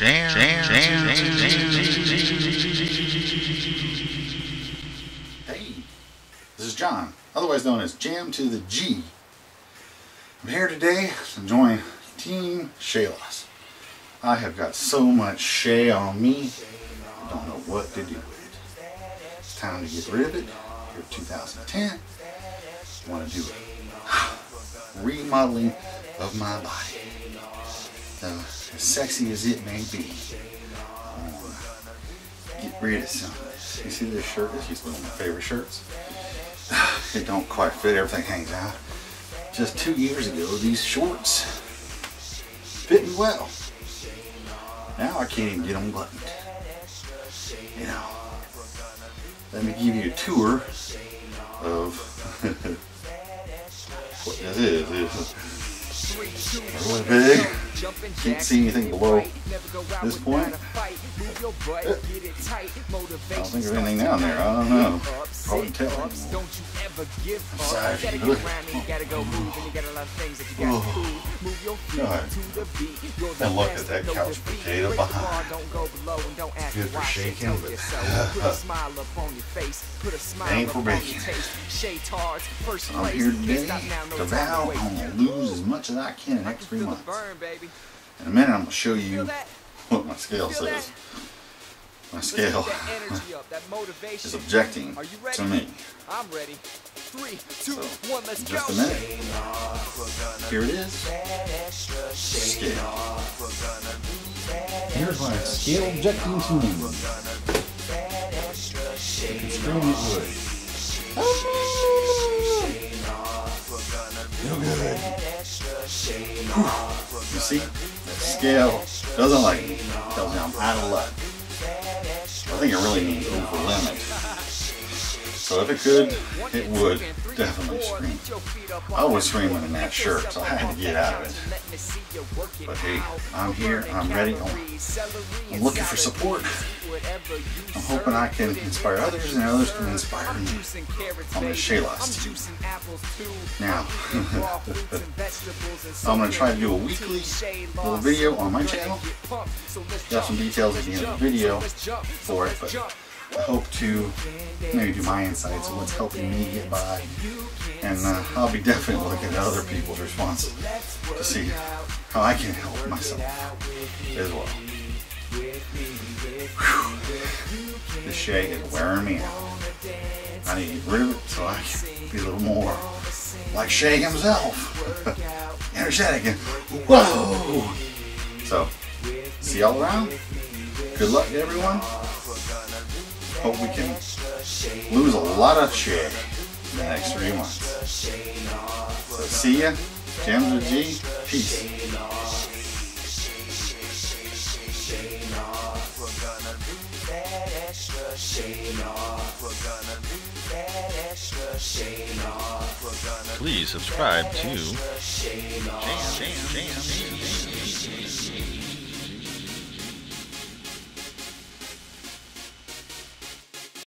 Hey, this is John, otherwise known as Jam2theG. I'm here today to join Team ShayLoss. I have got so much Shay on me, I don't know what to do with it. It's time to get rid of it. Here 2010. I want to do a remodeling of my body. As sexy as it may be, I'm going to get rid of some of this. You see this shirt? This is one of my favorite shirts. It don't quite fit, everything hangs out. Just 2 years ago, these shorts fit me well. Now I can't even get them buttoned. You know, let me give you a tour of what this is. Really big. Can't see anything below this point. I don't think there's anything down there. I don't know. Probably tell anymore. Sorry if you look. Oh. God. And look at that couch potato behind. Good for shaking, but ain't for baking. I'm here today to vow I'm going to lose as much as I can in the next 3 months. In a minute I'm going to show you what my scale says. My scale is objecting to me. I'm ready. 3, 2, 1, let's go. Just a minute. Here it is. Scale. Here's my scale objecting to me. You can scream it wood. Feel good. You see? The scale doesn't like me. Tells me I'm out of luck. I think it really needs over limit. So if it could, it would definitely scream. I was screaming in that shirt, so I had to get out of it. But hey, I'm here, I'm ready, I'm looking for support. I'm hoping I can inspire others and others can inspire me. I'm the ShayLoss team. Now, I'm going to try to do a weekly little video on my channel. Got some details at the end of the video for it, but I hope to maybe do my insights on what's helping me get by, and I'll be definitely looking at other people's responses to see how I can help myself as well. Whew. This Shay is wearing me out. I need to get rid of it so I can be a little more like Shay himself. Energetic and whoa! So, see y'all around. Good luck to everyone. Hope we can lose a lot of shit in the next 3 months. So see ya. Jam2theG. Peace. Please subscribe to Jam2theG.